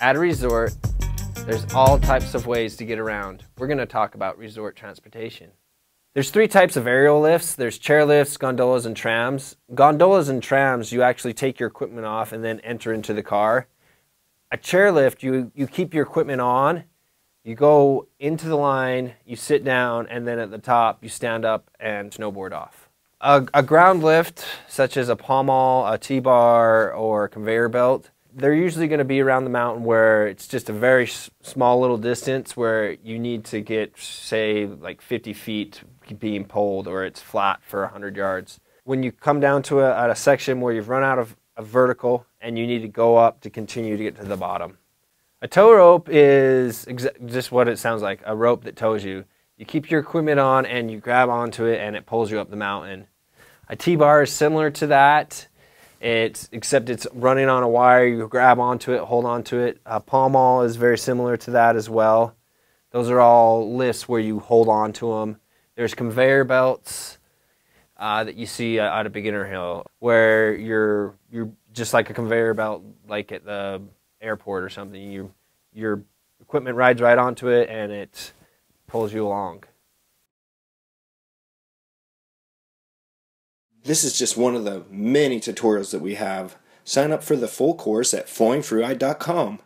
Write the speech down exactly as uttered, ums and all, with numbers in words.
At a resort, there's all types of ways to get around. We're going to talk about resort transportation. There's three types of aerial lifts. There's chairlifts, gondolas, and trams. Gondolas and trams, you actually take your equipment off and then enter into the car. A chairlift, you, you keep your equipment on, you go into the line, you sit down, and then at the top, you stand up and snowboard off. A, a ground lift, such as a pommel, a T-bar, or a conveyor belt, they're usually going to be around the mountain where it's just a very s small little distance where you need to get, say, like fifty feet being pulled, or it's flat for one hundred yards. When you come down to a, a section where you've run out of a vertical and you need to go up to continue to get to the bottom. A tow rope is just what it sounds like, a rope that tows you. You keep your equipment on and you grab onto it and it pulls you up the mountain. A T-bar is similar to that. It's, except it's running on a wire, you grab onto it, hold onto it. A pommel is very similar to that as well. Those are all lifts where you hold on to them. There's conveyor belts uh, that you see out of Beginner Hill where you're, you're just like a conveyor belt like at the airport or something. You, your equipment rides right onto it and it pulls you along. This is just one of the many tutorials that we have. Sign up for the full course at flowing freeride dot com.